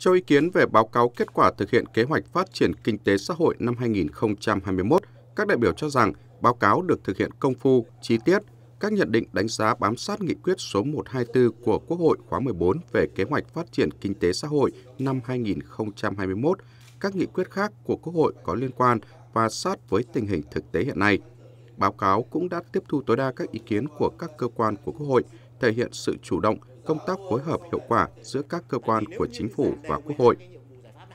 cho ý kiến về báo cáo kết quả thực hiện kế hoạch phát triển kinh tế xã hội năm 2021, các đại biểu cho rằng báo cáo được thực hiện công phu, chi tiết, các nhận định đánh giá bám sát nghị quyết số 124 của Quốc hội khóa 14 về kế hoạch phát triển kinh tế xã hội năm 2021, các nghị quyết khác của Quốc hội có liên quan và sát với tình hình thực tế hiện nay. Báo cáo cũng đã tiếp thu tối đa các ý kiến của các cơ quan của Quốc hội, thể hiện sự chủ động, công tác phối hợp hiệu quả giữa các cơ quan của Chính phủ và Quốc hội.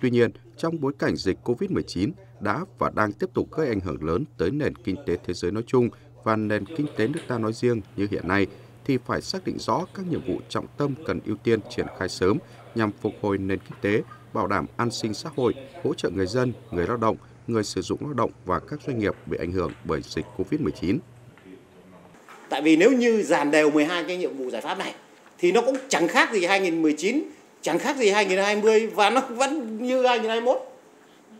Tuy nhiên, trong bối cảnh dịch COVID-19 đã và đang tiếp tục gây ảnh hưởng lớn tới nền kinh tế thế giới nói chung và nền kinh tế nước ta nói riêng như hiện nay, thì phải xác định rõ các nhiệm vụ trọng tâm cần ưu tiên triển khai sớm nhằm phục hồi nền kinh tế, bảo đảm an sinh xã hội, hỗ trợ người dân, người lao động, người sử dụng lao động và các doanh nghiệp bị ảnh hưởng bởi dịch COVID-19. Tại vì nếu như dàn đều 12 cái nhiệm vụ giải pháp này, thì nó cũng chẳng khác gì 2019, chẳng khác gì 2020 và nó vẫn như 2021.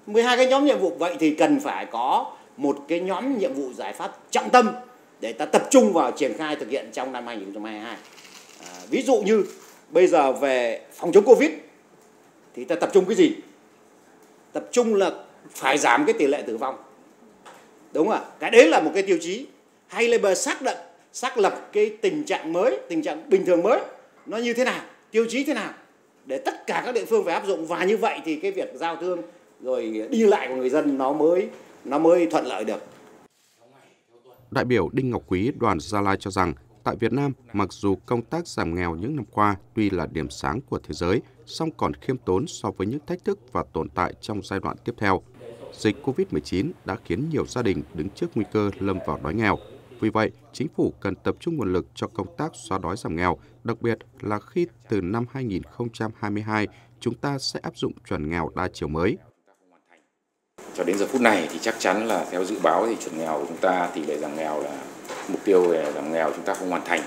12 cái nhóm nhiệm vụ, vậy thì cần phải có một cái nhóm nhiệm vụ giải pháp trọng tâm để ta tập trung vào triển khai thực hiện trong năm 2022. Ví dụ như bây giờ về phòng chống Covid thì ta tập trung cái gì? Tập trung là phải giảm cái tỷ lệ tử vong. Đúng không ạ? Cái đấy là một cái tiêu chí. Hay là bờ xác lập cái tình trạng mới, tình trạng bình thường mới, nó như thế nào, tiêu chí thế nào, để tất cả các địa phương phải áp dụng, và như vậy thì cái việc giao thương rồi đi lại của người dân nó mới thuận lợi được. Đại biểu Đinh Ngọc Quý, đoàn Gia Lai cho rằng, tại Việt Nam, mặc dù công tác giảm nghèo những năm qua tuy là điểm sáng của thế giới, song còn khiêm tốn so với những thách thức và tồn tại trong giai đoạn tiếp theo. Dịch COVID-19 đã khiến nhiều gia đình đứng trước nguy cơ lâm vào đói nghèo. Vì vậy, Chính phủ cần tập trung nguồn lực cho công tác xóa đói giảm nghèo, đặc biệt là khi từ năm 2022, chúng ta sẽ áp dụng chuẩn nghèo đa chiều mới. Cho đến giờ phút này thì chắc chắn là theo dự báo thì chuẩn nghèo của chúng ta, tỷ lệ giảm nghèo là mục tiêu về giảm nghèo chúng ta không hoàn thành,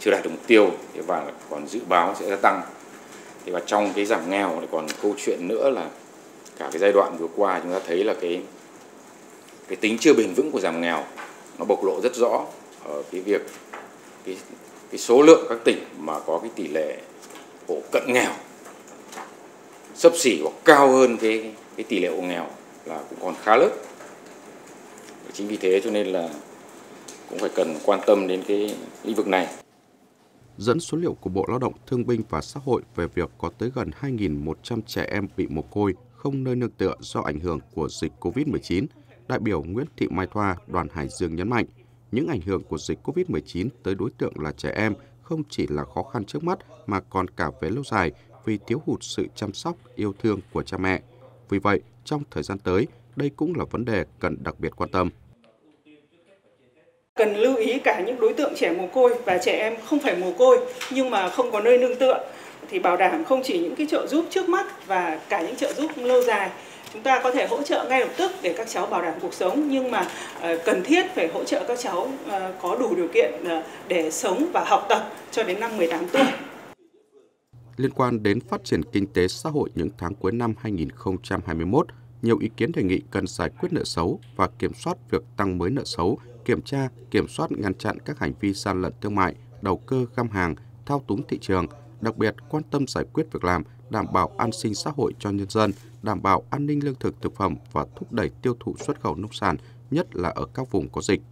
chưa đạt được mục tiêu và còn dự báo sẽ gia tăng. Và trong cái giảm nghèo thì còn câu chuyện nữa là cả cái giai đoạn vừa qua chúng ta thấy là cái tính chưa bền vững của giảm nghèo nó bộc lộ rất rõ ở cái việc cái số lượng các tỉnh mà có cái tỷ lệ hộ cận nghèo xấp xỉ hoặc cao hơn cái tỷ lệ hộ nghèo là cũng còn khá lớn. Chính vì thế cho nên là cũng phải cần quan tâm đến cái lĩnh vực này. Dẫn số liệu của Bộ Lao động Thương binh và Xã hội về việc có tới gần 2.100 trẻ em bị mồ côi, không nơi nương tựa do ảnh hưởng của dịch COVID-19, đại biểu Nguyễn Thị Mai Thoa, đoàn Hải Dương nhấn mạnh, những ảnh hưởng của dịch COVID-19 tới đối tượng là trẻ em không chỉ là khó khăn trước mắt mà còn cả về lâu dài vì thiếu hụt sự chăm sóc, yêu thương của cha mẹ. Vì vậy, trong thời gian tới, đây cũng là vấn đề cần đặc biệt quan tâm. Cần lưu ý cả những đối tượng trẻ mồ côi và trẻ em không phải mồ côi nhưng mà không có nơi nương tựa, thì bảo đảm không chỉ những cái trợ giúp trước mắt và cả những trợ giúp lâu dài. Chúng ta có thể hỗ trợ ngay lập tức để các cháu bảo đảm cuộc sống, nhưng mà cần thiết phải hỗ trợ các cháu có đủ điều kiện để sống và học tập cho đến năm 18 tuổi. Liên quan đến phát triển kinh tế xã hội những tháng cuối năm 2021, nhiều ý kiến đề nghị cần giải quyết nợ xấu và kiểm soát việc tăng mới nợ xấu, kiểm tra, kiểm soát ngăn chặn các hành vi gian lận thương mại, đầu cơ găm hàng, thao túng thị trường, đặc biệt quan tâm giải quyết việc làm, đảm bảo an sinh xã hội cho nhân dân, đảm bảo an ninh lương thực thực phẩm và thúc đẩy tiêu thụ xuất khẩu nông sản, nhất là ở các vùng có dịch.